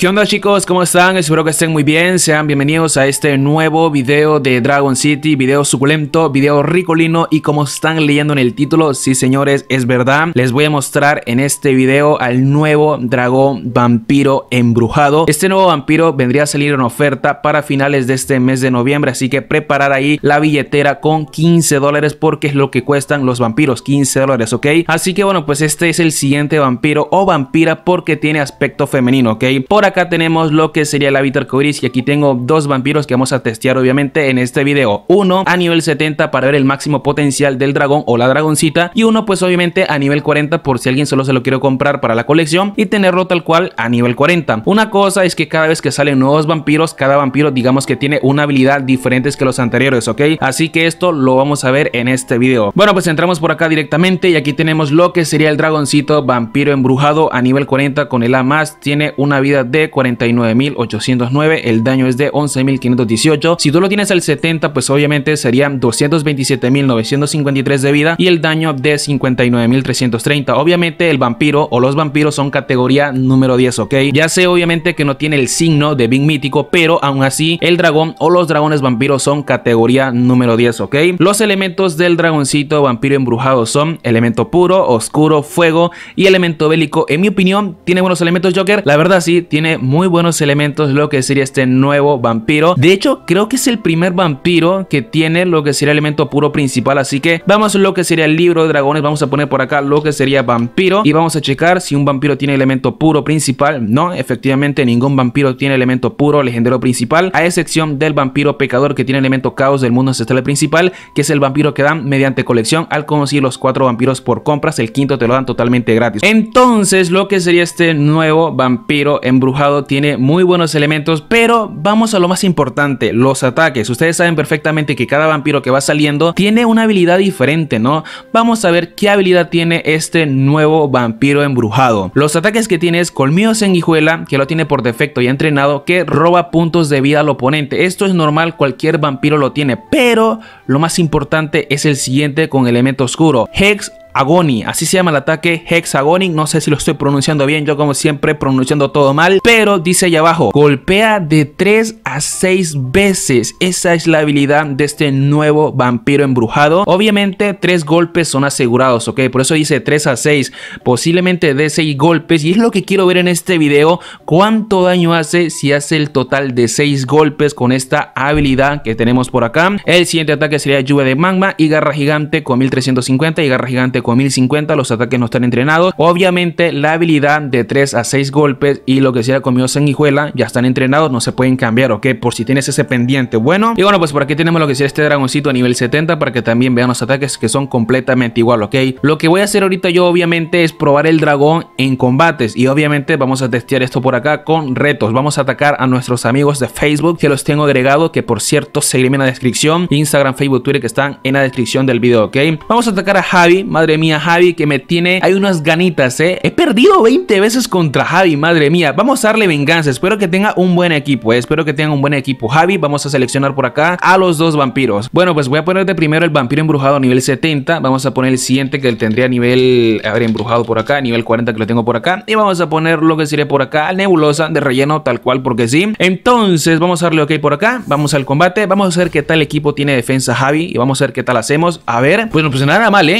¿Qué onda, chicos? ¿Cómo están? Espero que estén muy bien. Sean bienvenidos a este nuevo video de Dragon City, video suculento, video ricolino. Y como están leyendo en el título, sí señores, es verdad, les voy a mostrar en este video al nuevo dragón vampiro embrujado. Este nuevo vampiro vendría a salir en oferta para finales de este mes de noviembre, así que preparar ahí la billetera con $15 porque es lo que cuestan los vampiros, $15, ¿ok? Así que bueno, pues este es el siguiente vampiro o vampira porque tiene aspecto femenino, ¿ok? Por acá tenemos lo que sería el hábitat Coris y aquí tengo dos vampiros que vamos a testear obviamente en este video, uno a nivel 70 para ver el máximo potencial del dragón o la dragoncita y uno pues obviamente a nivel 40 por si alguien solo se lo quiere comprar para la colección y tenerlo tal cual a nivel 40. Una cosa es que cada vez que salen nuevos vampiros, cada vampiro digamos que tiene una habilidad diferente que los anteriores, ok, así que esto lo vamos a ver en este video. Bueno, pues entramos por acá directamente y aquí tenemos lo que sería el dragoncito vampiro embrujado a nivel 40 con el A+, tiene una vida de 49.809, el daño es de 11.518, si tú lo tienes al 70 pues obviamente serían 227.953 de vida y el daño de 59.330. obviamente el vampiro o los vampiros son categoría número 10, ok, ya sé obviamente que no tiene el signo de Big Mítico, pero aún así el dragón o los dragones vampiros son categoría número 10, ok. Los elementos del dragoncito vampiro embrujado son elemento puro, oscuro, fuego y elemento bélico. En mi opinión tiene buenos elementos, Joker, la verdad sí, tiene muy buenos elementos lo que sería este nuevo vampiro. De hecho creo que es el primer vampiro que tiene lo que sería elemento puro principal, así que vamos a lo que sería el libro de dragones, vamos a poner por acá lo que sería vampiro y vamos a checar si un vampiro tiene elemento puro principal. No, efectivamente ningún vampiro tiene elemento puro legendario principal, a excepción del vampiro pecador que tiene elemento caos del mundo ancestral principal, que es el vampiro que dan mediante colección al conseguir los 4 vampiros por compras, el quinto te lo dan totalmente gratis. Entonces lo que sería este nuevo vampiro embrujado tiene muy buenos elementos, pero vamos a lo más importante, los ataques. Ustedes saben perfectamente que cada vampiro que va saliendo tiene una habilidad diferente, ¿no? Vamos a ver qué habilidad tiene este nuevo vampiro embrujado. Los ataques que tiene es colmillo sanguijuela, que lo tiene por defecto y entrenado, que roba puntos de vida al oponente. Esto es normal, cualquier vampiro lo tiene, pero lo más importante es el siguiente con elemento oscuro, Hex Agony, así se llama el ataque, Hex Agony. No sé si lo estoy pronunciando bien, yo como siempre pronunciando todo mal, pero dice ahí abajo, golpea de 3 a 6 veces. Esa es la habilidad de este nuevo vampiro embrujado. Obviamente 3 golpes son asegurados, ok, por eso dice 3 a 6, posiblemente de 6 golpes y es lo que quiero ver en este video, cuánto daño hace si hace el total de 6 golpes con esta habilidad que tenemos por acá. El siguiente ataque sería lluvia de magma y garra gigante con 1350 y garra gigante con 1050, los ataques no están entrenados. Obviamente la habilidad de 3 a 6 golpes y lo que sea conmigo sanguijuela ya están entrenados, no se pueden cambiar, ok, por si tienes ese pendiente. Bueno, y bueno, pues por aquí tenemos lo que sea este dragoncito a nivel 70 para que también vean los ataques que son completamente igual, ok. Lo que voy a hacer ahorita yo obviamente es probar el dragón en combates y obviamente vamos a testear esto por acá con retos. Vamos a atacar a nuestros amigos de Facebook que los tengo agregados, que por cierto seguirme en la descripción, Instagram, Facebook, Twitter, que están en la descripción del video, ok. Vamos a atacar a Javi, madre mía, Javi, que me tiene, hay unas ganitas, He perdido 20 veces contra Javi, madre mía. Vamos a darle venganza. Espero que tenga un buen equipo, espero que tenga un buen equipo, Javi. Vamos a seleccionar por acá a los dos vampiros. Bueno, pues voy a poner de primero el vampiro embrujado a nivel 70. Vamos a poner el siguiente que tendría a nivel, a ver, embrujado por acá, a nivel 40 que lo tengo por acá. Y vamos a poner lo que sería por acá, nebulosa de relleno, tal cual, porque sí. Entonces, vamos a darle ok por acá. Vamos al combate. Vamos a ver qué tal equipo tiene defensa Javi y vamos a ver qué tal hacemos. A ver, bueno, pues nada mal,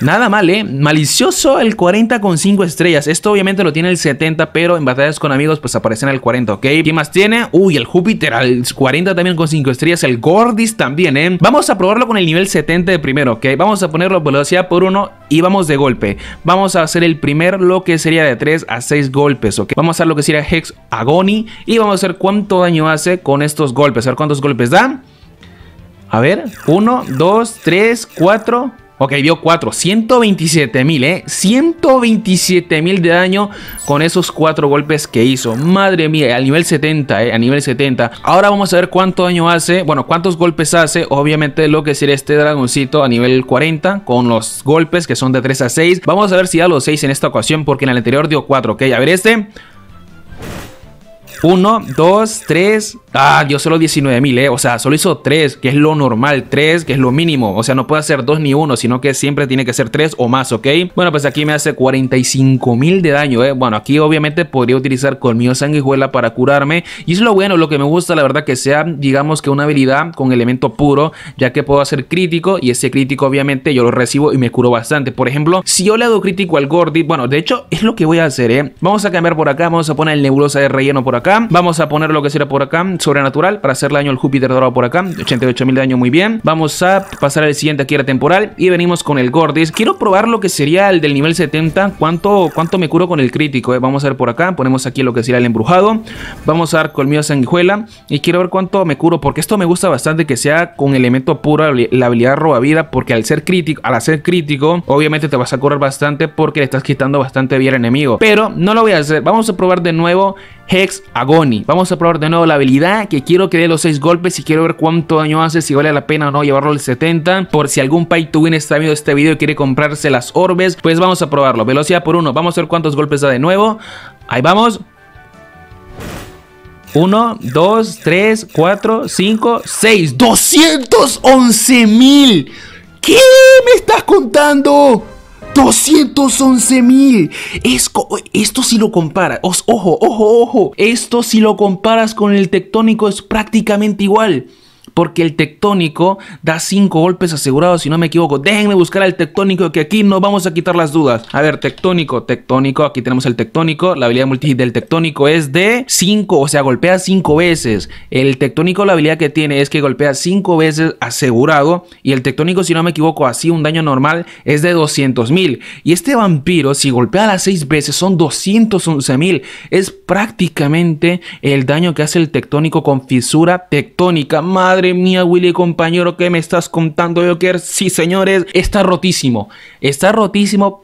Nada mal, Malicioso el 40 con 5 estrellas. Esto obviamente lo tiene el 70, pero en batallas con amigos pues aparecen el 40, ¿ok? ¿Quién más tiene? Uy, el Júpiter al 40 también con 5 estrellas. El Gordis también, Vamos a probarlo con el nivel 70 de primero, ¿ok? Vamos a ponerlo velocidad por 1 y vamos de golpe. Vamos a hacer el primer lo que sería de 3 a 6 golpes, ¿ok? Vamos a hacer lo que sería Hex Agony y vamos a ver cuánto daño hace con estos golpes. A ver cuántos golpes da. A ver, 1, 2, 3, 4... Ok, dio 4, 127.000, 127.000 de daño con esos 4 golpes que hizo. Madre mía, al nivel 70, a nivel 70. Ahora vamos a ver cuánto daño hace, bueno, cuántos golpes hace. Obviamente lo que sería este dragoncito a nivel 40 con los golpes que son de 3 a 6. Vamos a ver si da los 6 en esta ocasión porque en el anterior dio 4, ok. A ver este. 1, 2, 3. Ah, yo solo 19.000, O sea, solo hizo 3, que es lo normal. 3, que es lo mínimo. O sea, no puede hacer 2 ni 1, sino que siempre tiene que ser 3 o más, ¿ok? Bueno, pues aquí me hace 45.000 de daño, Bueno, aquí obviamente podría utilizar Colmillo Sanguijuela para curarme. Y es lo bueno, lo que me gusta, la verdad, que sea, digamos, que una habilidad con elemento puro, ya que puedo hacer crítico. Y ese crítico, obviamente, yo lo recibo y me curo bastante. Por ejemplo, si yo le hago crítico al Gordy, bueno, de hecho, es lo que voy a hacer, Vamos a cambiar por acá, vamos a poner el Nebulosa de Relleno por acá. Vamos a poner lo que será por acá, Sobrenatural, para hacer daño al Júpiter Dorado por acá. 88.000 daño, muy bien. Vamos a pasar al siguiente aquí, era temporal. Y venimos con el Gordis. Quiero probar lo que sería el del nivel 70. ¿Cuánto me curo con el crítico? Vamos a ver por acá. Ponemos aquí lo que sería el embrujado. Vamos a dar Colmillo Sanguijuela. Y quiero ver cuánto me curo, porque esto me gusta bastante, que sea con elemento puro la habilidad Robavida. Porque al hacer crítico, obviamente te vas a curar bastante, porque le estás quitando bastante vida al enemigo. Pero no lo voy a hacer. Vamos a probar de nuevo Hex Agony. Vamos a probar de nuevo la habilidad, que quiero que dé los 6 golpes y quiero ver cuánto daño hace, si vale la pena o no llevarlo al 70. Por si algún pay to win está viendo este video y quiere comprarse las orbes, pues vamos a probarlo. Velocidad por 1. Vamos a ver cuántos golpes da de nuevo. Ahí vamos. 1, 2, 3, 4, 5, 6. ¡211.000! ¿Qué me estás contando? 211.000. Esto si lo comparas, ojo, esto si lo comparas con el tectónico es prácticamente igual, porque el tectónico da 5 golpes asegurados, si no me equivoco. Déjenme buscar al tectónico, que aquí nos vamos a quitar las dudas. A ver, tectónico, aquí tenemos el tectónico. La habilidad multihit del tectónico es de 5, o sea, golpea 5 veces. El tectónico, la habilidad que tiene es que golpea 5 veces asegurado. Y el tectónico, si no me equivoco, así un daño normal es de 200.000. Y este vampiro, si golpea las 6 veces, son 211.000. Es prácticamente el daño que hace el tectónico con fisura tectónica. Madre mía, Willy, compañero, ¿qué me estás contando, Joker? Sí, señores, está rotísimo,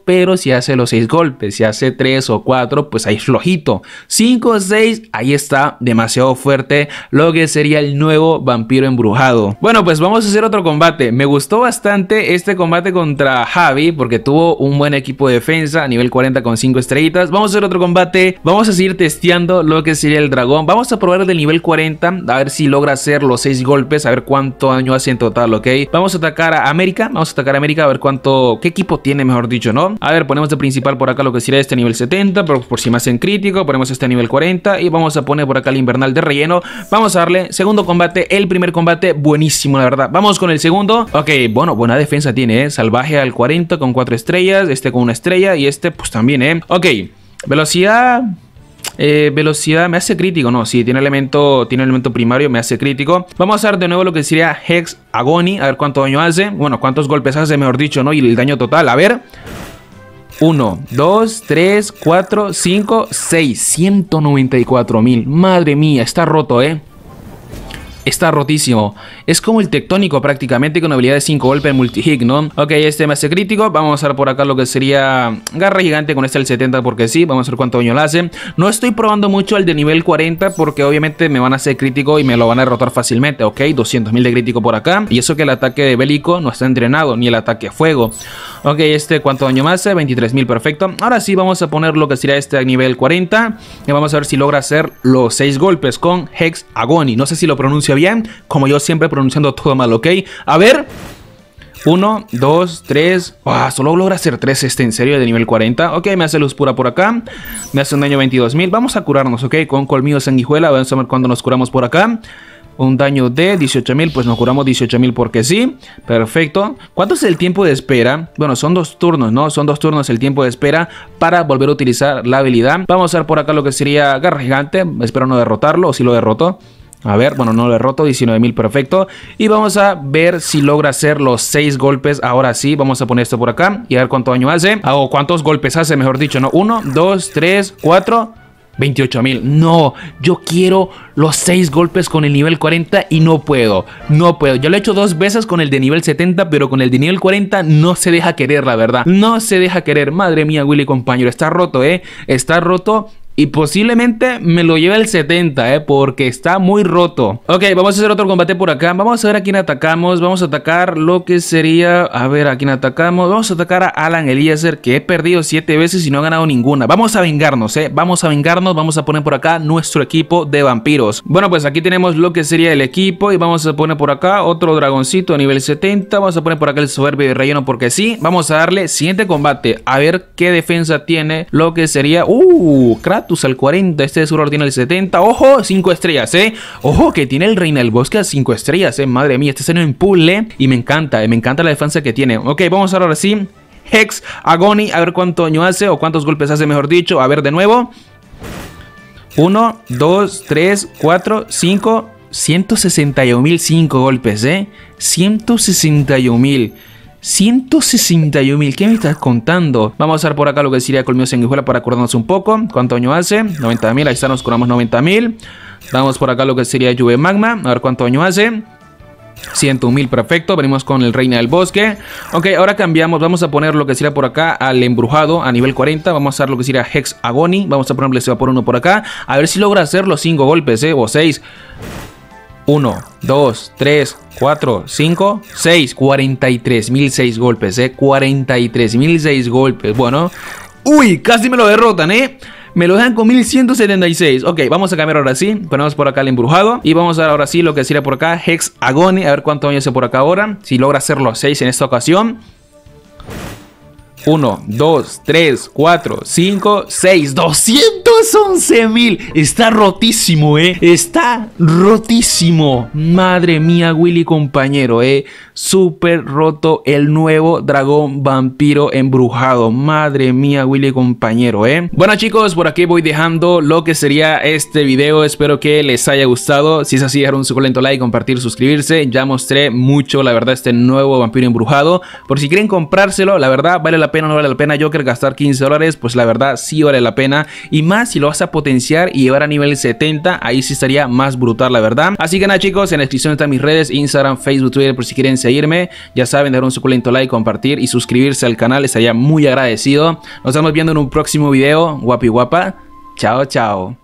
pero si hace los 6 golpes, si hace 3 o 4, pues ahí flojito. 5 o 6, ahí está demasiado fuerte lo que sería el nuevo vampiro embrujado. Bueno, pues vamos a hacer otro combate. Me gustó bastante este combate contra Javi, porque tuvo un buen equipo de defensa, a nivel 40 con 5 estrellitas. Vamos a hacer otro combate, vamos a seguir testeando lo que sería el dragón. Vamos a probar del nivel 40, a ver si logra hacer los 6 golpes, a ver cuánto daño hace en total, ¿ok? Vamos a atacar a América, a ver cuánto, qué equipo tiene, mejor dicho, ¿no? A ver, ponemos de principal por acá lo que sería este nivel 70, pero por si me hacen crítico, ponemos este nivel 40 y vamos a poner por acá el invernal de relleno. Vamos a darle segundo combate. El primer combate, buenísimo, la verdad. Vamos con el segundo. Ok, bueno, buena defensa tiene, Salvaje al 40 con 4 estrellas, este con 1 estrella y este pues también, Ok, velocidad... velocidad, me hace crítico, no, sí, tiene elemento primario, me hace crítico. Vamos a dar de nuevo lo que sería Hex Agony, a ver cuánto daño hace, bueno, cuántos golpes hace, mejor dicho, ¿no? Y el daño total, a ver... 1, 2, 3, 4, 5, 6, 194.000, madre mía, está roto, Está rotísimo. Es como el tectónico prácticamente, con habilidad de 5 golpes multi-hit, ¿no? Ok, este me hace crítico. Vamos a ver por acá lo que sería Garra Gigante con este el 70, porque sí. Vamos a ver cuánto daño le hace. No estoy probando mucho el de nivel 40, porque obviamente me van a hacer crítico y me lo van a derrotar fácilmente. Ok, 200.000 de crítico por acá. Y eso que el ataque de bélico no está entrenado, ni el ataque a fuego. Ok, este cuánto daño me hace, 23.000, perfecto. Ahora sí, vamos a poner lo que sería este a nivel 40. Y vamos a ver si logra hacer los 6 golpes con Hex Agony. No sé si lo pronuncio bien, como yo siempre pronunciando todo mal, ¿ok? A ver, 1, 2, 3, solo logra hacer 3 este, en serio, de nivel 40. Ok, me hace luz pura por acá, me hace un daño 22.000, vamos a curarnos, ¿ok? Con Colmillo Sanguijuela, vamos a ver cuando nos curamos por acá. Un daño de 18.000, pues nos curamos 18.000 porque sí, perfecto. ¿Cuánto es el tiempo de espera? Bueno, son 2 turnos, ¿no? Son 2 turnos el tiempo de espera para volver a utilizar la habilidad. Vamos a ver por acá lo que sería Garra Gigante, espero no derrotarlo, o si lo derroto. A ver, bueno, no lo he roto, 19.000, perfecto. Y vamos a ver si logra hacer los 6 golpes, ahora sí. Vamos a poner esto por acá y a ver cuánto daño hace, o cuántos golpes hace, mejor dicho, ¿no? 1, 2, 3, 4, 28.000. No, yo quiero los 6 golpes con el nivel 40 y no puedo. Yo lo he hecho 2 veces con el de nivel 70, pero con el de nivel 40 no se deja querer, la verdad. No se deja querer, madre mía, Willy, compañero, está roto, está roto. y posiblemente me lo lleve el 70, porque está muy roto. Ok, vamos a hacer otro combate por acá. Vamos a ver a quién atacamos. Vamos a atacar lo que sería... A ver, a quién atacamos. Vamos a atacar a Alan Eliezer, que he perdido 7 veces y no he ganado ninguna. Vamos a vengarnos, vamos a vengarnos. Vamos a poner por acá nuestro equipo de vampiros. Bueno, pues aquí tenemos lo que sería el equipo y vamos a poner por acá otro dragoncito a nivel 70. Vamos a poner por acá el soberbio y relleno porque sí. Vamos a darle siguiente combate. A ver qué defensa tiene lo que sería... Kratos al 40. Este de seguro tiene el 70. Ojo, 5 estrellas, Ojo, que tiene el Reina del Bosque a 5 estrellas, Madre mía, este es en puzzle y me encanta la defensa que tiene. Ok, vamos a ver ahora sí. Hex Agony, a ver cuánto daño hace o cuántos golpes hace, mejor dicho. A ver de nuevo. 1, 2, 3, 4, 5. 161.005 golpes, 161.000. 161.000, ¿qué me estás contando? Vamos a ver por acá lo que sería colmillos en guijuela para acordarnos un poco. ¿Cuánto daño hace? 90.000, ahí está, nos curamos 90.000. Damos por acá lo que sería lluvia magma, a ver cuánto daño hace. 100.000, perfecto, venimos con el Reina del Bosque. Ok, ahora cambiamos, vamos a poner lo que sería por acá al embrujado a nivel 40. Vamos a hacer lo que sería Hex Agony. Vamos a ponerle se va por uno por acá, a ver si logra hacer los 5 golpes, o 6. 1, 2, 3, 4, 5, 6, 43.006 golpes, 43.006 golpes, bueno. Uy, casi me lo derrotan, me lo dejan con 1176. Ok, vamos a cambiar ahora sí. Ponemos por acá el embrujado y vamos a ver ahora sí lo que sería por acá Hex Agony, a ver cuánto daño hace por acá ahora, si logra hacer los 6 en esta ocasión. 1, 2, 3, 4, 5, 6, 211.000. Está rotísimo, está rotísimo. Madre mía, Willy, compañero, súper roto el nuevo dragón vampiro embrujado. Madre mía, Willy, compañero, Bueno, chicos, por aquí voy dejando lo que sería este video. Espero que les haya gustado. Si es así, dejar un suculento like, compartir, suscribirse. Ya mostré mucho, la verdad, este nuevo vampiro embrujado. Por si quieren comprárselo, la verdad, vale la pena, no vale la pena, Joker, gastar 15 dólares, pues la verdad sí vale la pena, y más si lo vas a potenciar y llevar a nivel 70, ahí sí estaría más brutal, la verdad. Así que nada, chicos, en la descripción están mis redes, Instagram, Facebook, Twitter, por si quieren seguirme. Ya saben, dar un suculento like, compartir y suscribirse al canal, estaría muy agradecido. Nos estamos viendo en un próximo video, guapi guapa, chao, chao.